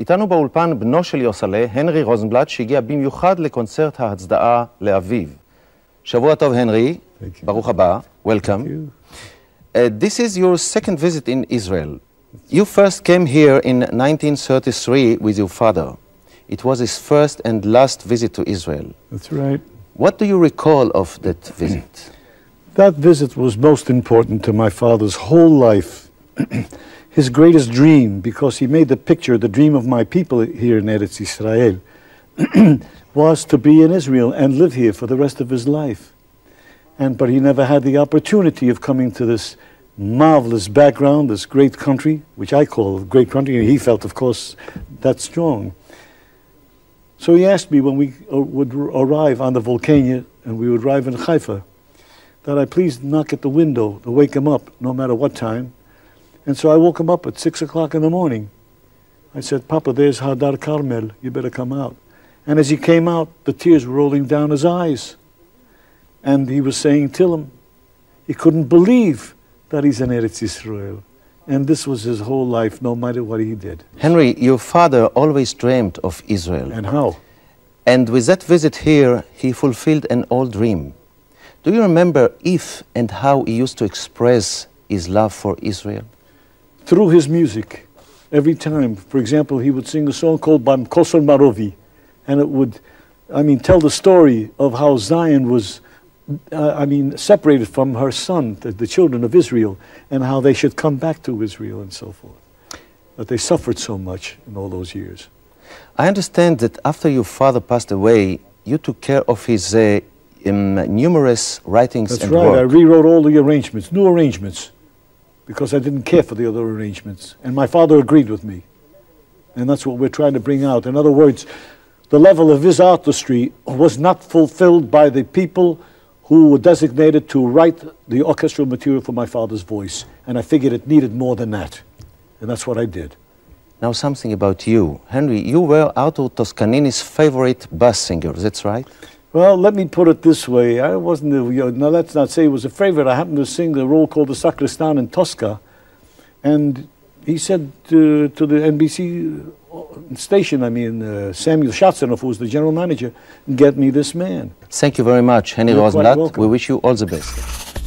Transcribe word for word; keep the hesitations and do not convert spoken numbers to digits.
איתנו באולפן בנו של יוסלה, הנרי רוזנבלט, שהגיע במיוחד לקונצרט ההצדעה לאביו. שבוע טוב, הנרי. ברוך הבא. Welcome. Uh, this is your second visit in Israel. You first came here in nineteen thirty-three with your father. It was his first and last visit to Israel. That's right. What do you recall of that visit? That visit was most important to my father's whole life. His greatest dream, because he made the picture, the dream of my people here in Eretz Israel, was to be in Israel and live here for the rest of his life. And, but he never had the opportunity of coming to this marvelous background, this great country, which I call a great country, and he felt, of course, that strong. So he asked me when we uh, would arrive on the Vulkania, and we would arrive in Haifa, that I please knock at the window to wake him up, no matter what time. And so I woke him up at six o'clock in the morning. I said, "Papa, there's Hadar Carmel, you better come out." And as he came out, the tears were rolling down his eyes. And he was saying Tillim, he couldn't believe that he's in Eretz Israel. And this was his whole life, no matter what he did. Henry, your father always dreamed of Israel. And how? And with that visit here, he fulfilled an old dream. Do you remember if and how he used to express his love for Israel? Through his music, every time. For example, he would sing a song called Bam Koso Marovi, and it would, I mean, tell the story of how Zion was, uh, I mean, separated from her son, the, the children of Israel, and how they should come back to Israel and so forth. That they suffered so much in all those years. I understand that after your father passed away, you took care of his uh, um, numerous writings That's and right. work. I rewrote all the arrangements, new arrangements, because I didn't care for the other arrangements. And my father agreed with me. And that's what we're trying to bring out. In other words, the level of his artistry was not fulfilled by the people who were designated to write the orchestral material for my father's voice. And I figured it needed more than that. And that's what I did. Now something about you. Henry, you were Aldo Toscanini's favorite bass singer, that's right? Well, let me put it this way. I wasn't, you know, now let's not say it was a favorite. I happened to sing the role called the Sacristan in Tosca. And he said to, to the N B C station, I mean, uh, Samuel Schatzinoff, who was the general manager, get me this man. Thank you very much, Henry Rosenblatt. We wish you all the best.